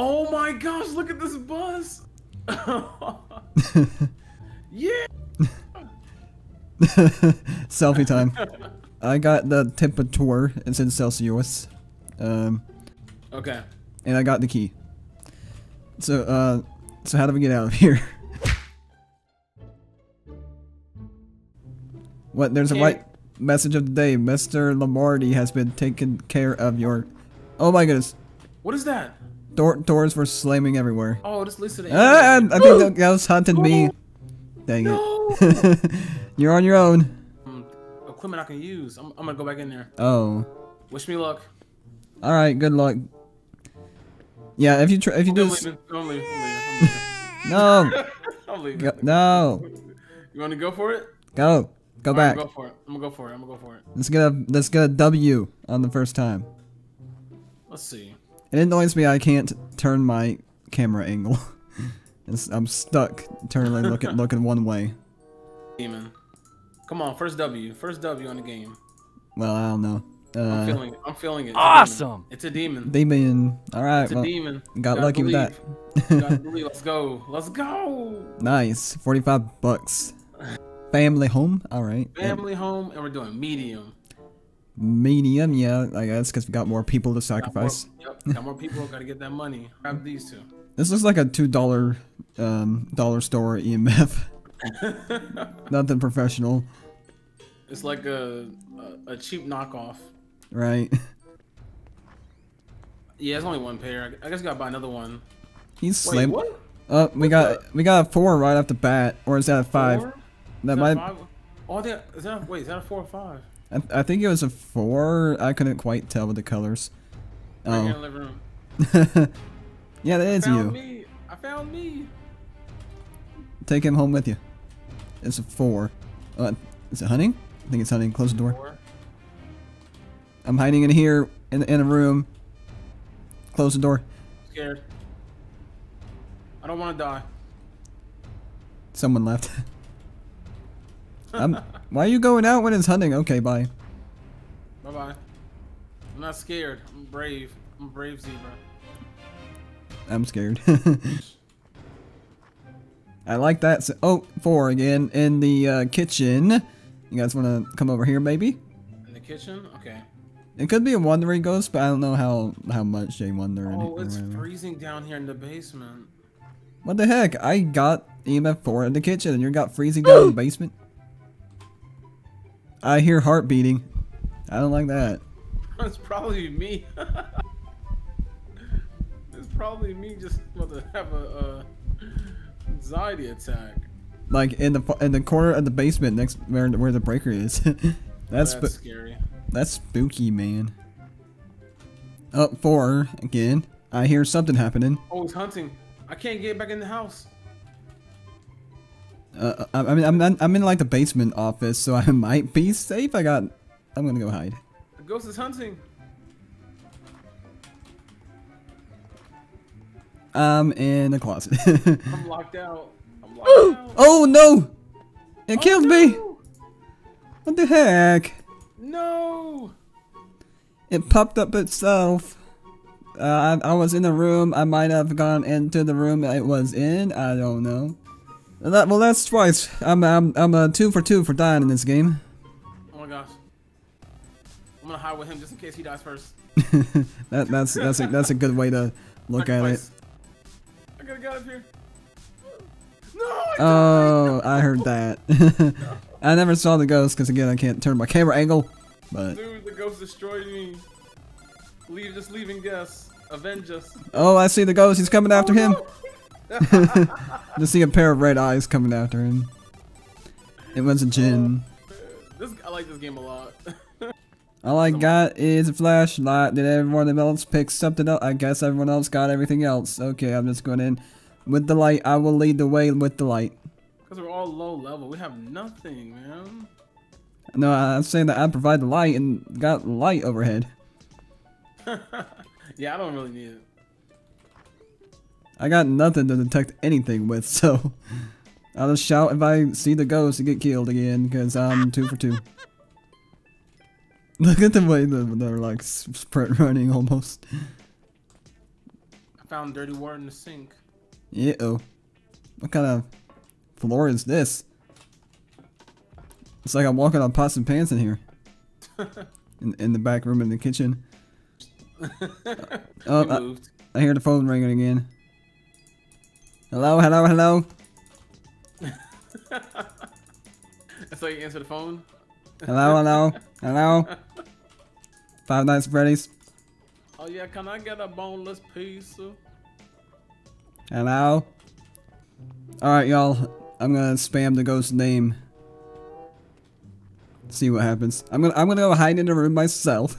Oh my gosh, look at this bus. Yeah. Selfie time. I got the temperature. It's in Celsius. Okay. And I got the key. So, how do we get out of here? What? There's a light message of the day. Mr. Lombardi has been taking care of your... Oh my goodness. What is that? Doors were slamming everywhere. Oh, just listen to it. Ah, I think that ghost hunted me. Dang it. You're on your own. Equipment I can use. I'm gonna go back in there. Oh. Wish me luck. All right, good luck. Yeah, if you do this... I'm leaving. No. I'm leaving. No. You want to go for it? Go. Go back. I'm gonna go for it. Let's get a W on the first time. Let's see. It annoys me I can't turn my camera angle. I'm stuck turning looking one way. Demon. Come on, first W. First W on the game. Well, I don't know. I'm feeling it. It's awesome. It's a demon. All right. It's a demon. Got lucky with that. Gotta believe. Let's go. Let's go. Nice. 45 bucks. Family home. All right. Family home, and we're doing medium. Medium, yeah, I guess, because we got more people to sacrifice. Got more people. Gotta get that money. Grab these two. This looks like a $2 dollar store EMF. Nothing professional. It's like a cheap knockoff. Right. Yeah, it's only one pair. I guess I gotta buy another one. He's slim. What? We got a 4 right off the bat, or is that a 5? That might. Oh, is that wait? Is that a 4 or 5? I think it was a 4. I couldn't quite tell with the colors. Oh. Right in the living room. Yeah, that is you. I found me. Take him home with you. It's a 4. Is it hunting? I think it's hunting. Close the door. 4. I'm hiding in here in a room. Close the door. I'm scared. I don't want to die. Someone left. Why are you going out when it's hunting? Okay, bye. Bye bye. I'm not scared. I'm brave. I'm a brave zebra. I'm scared. I like that. So, oh, 4 again in the kitchen. You guys want to come over here, maybe? In the kitchen? Okay. It could be a wandering ghost, but I don't know how much they wander. Oh, it's freezing down here in the basement. What the heck? I got EMF 4 in the kitchen, and you got freezing down in the basement. I hear heart beating. I don't like that. It's probably me. It's probably me just about to have a anxiety attack. Like in the corner of the basement next where the breaker is. That's scary. That's spooky, man. Up 4 again. I hear something happening. Oh, it's hunting. I can't get back in the house. I mean, I'm in like the basement office, so I might be safe. I'm gonna go hide. The ghost is hunting. I'm in a closet. I'm locked out. I'm locked out. Oh no! It killed me! What the heck? No! It popped up itself. I was in the room. I might have gone into the room it was in. I don't know. Well, that's twice. I'm a 2 for 2 for dying in this game. Oh my gosh! I'm gonna hide with him just in case he dies first. that's a good way to look Sacrifice. At it. I gotta get out of here. No! I heard that. No. I never saw the ghost because again I can't turn my camera angle. But dude, the ghost destroyed me. Just leaving guess. Avenge us. Oh, I see the ghost. He's coming after him. No. Just see a pair of red eyes coming after him. It was a djinn. I like this game a lot. All I got is a flashlight. Did everyone else pick something up? I guess everyone else got everything else. Okay, I'm just going in with the light. I will lead the way with the light. Because we're all low level. We have nothing, man. No, I'm saying that I provide the light and got light overhead. Yeah, I don't really need it. I got nothing to detect anything with, so I'll just shout if I see the ghost and get killed again, because I'm 2 for 2. Look at the way they're like sprint running almost. Found dirty water in the sink. Yeah. Oh, what kind of floor is this? It's like I'm walking on pots and pans in here. in the back room in the kitchen. Oh, I hear the phone ringing again. Hello, hello, hello. That's how you answer the phone. Hello, hello, hello. Five Nights at Freddy's. Oh yeah, can I get a boneless pizza? Hello. All right, y'all. I'm gonna spam the ghost's name. See what happens. I'm gonna go hide in the room myself.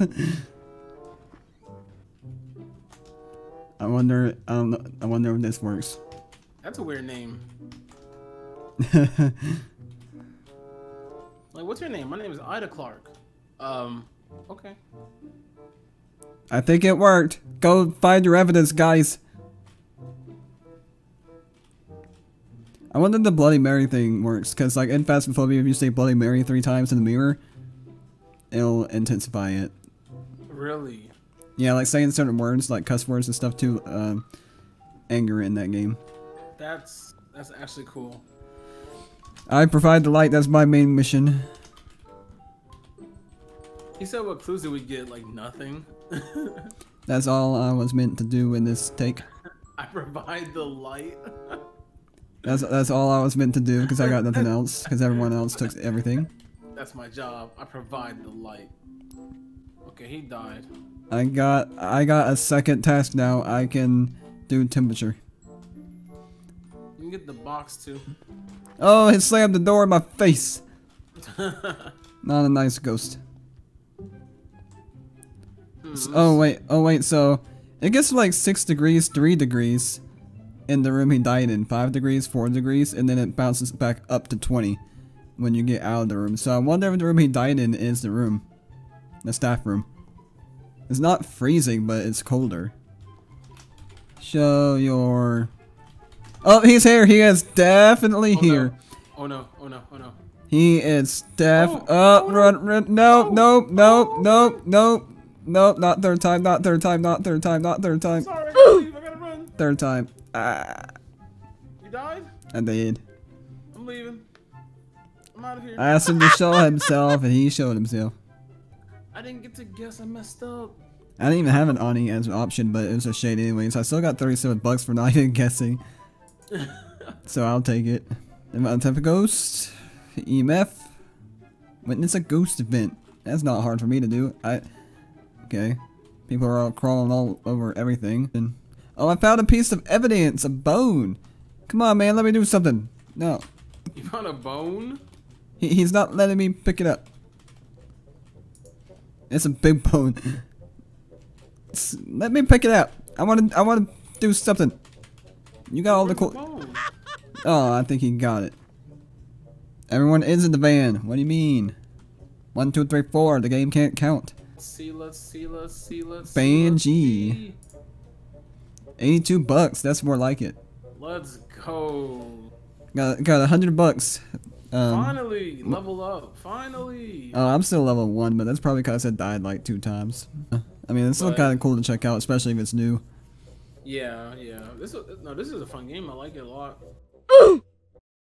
I wonder if this works. That's a weird name. Like, what's your name? My name is Ida Clark. Okay. I think it worked. Go find your evidence, guys. I wonder if the Bloody Mary thing works, because like in Phasmophobia, if you say Bloody Mary 3 times in the mirror, it'll intensify it. Really? Yeah, like saying certain words, like cuss words and stuff to anger in that game. That's actually cool. I provide the light, that's my main mission. He said what clues did we get? Like nothing? That's all I was meant to do in this take. I provide the light. That's all I was meant to do, because I got nothing else, because everyone else took everything. That's my job. I provide the light. Okay, he died. I got a second task now. I can do temperature. You can get the box too. Oh, he slammed the door in my face. Not a nice ghost. So, oh wait, so it gets like 6 degrees, 3 degrees. In the room he died in, 5 degrees, 4 degrees, and then it bounces back up to 20 when you get out of the room. So I wonder if the room he died in is the room, the staff room. It's not freezing, but it's colder. Show your... Oh, he's here. He is definitely here. No. Oh no! Oh no! Oh no! He is run! No! Not third time! Not third time! Not third time! Not third time! Sorry, I gotta run. Third time. You died? I did. I'm leaving. I'm out of here. I asked him to show himself, and he showed himself. I didn't get to guess. I messed up. I didn't even have an Oni as an option, but it was a shade anyway, so I still got 37 bucks for not even guessing. So I'll take it. Am I a type of ghost? EMF? Witness a ghost event. That's not hard for me to do. Okay. People are all crawling all over everything. And oh, I found a piece of evidence, a bone. Come on, man, let me do something. No. You found a bone? He's not letting me pick it up. It's a big bone. Let me pick it up. I want to do something. You got all the cool. Oh, I think he got it. Everyone is in the van. What do you mean? 1, 2, 3, 4. The game can't count. Let's see. Banshee. 82 bucks. That's more like it. Let's go. Got 100 bucks. Finally, level up. Finally. Oh, I'm still level 1, but that's probably because I died like 2 times. I mean, it's still kind of cool to check out, especially if it's new. Yeah. This is a fun game. I like it a lot.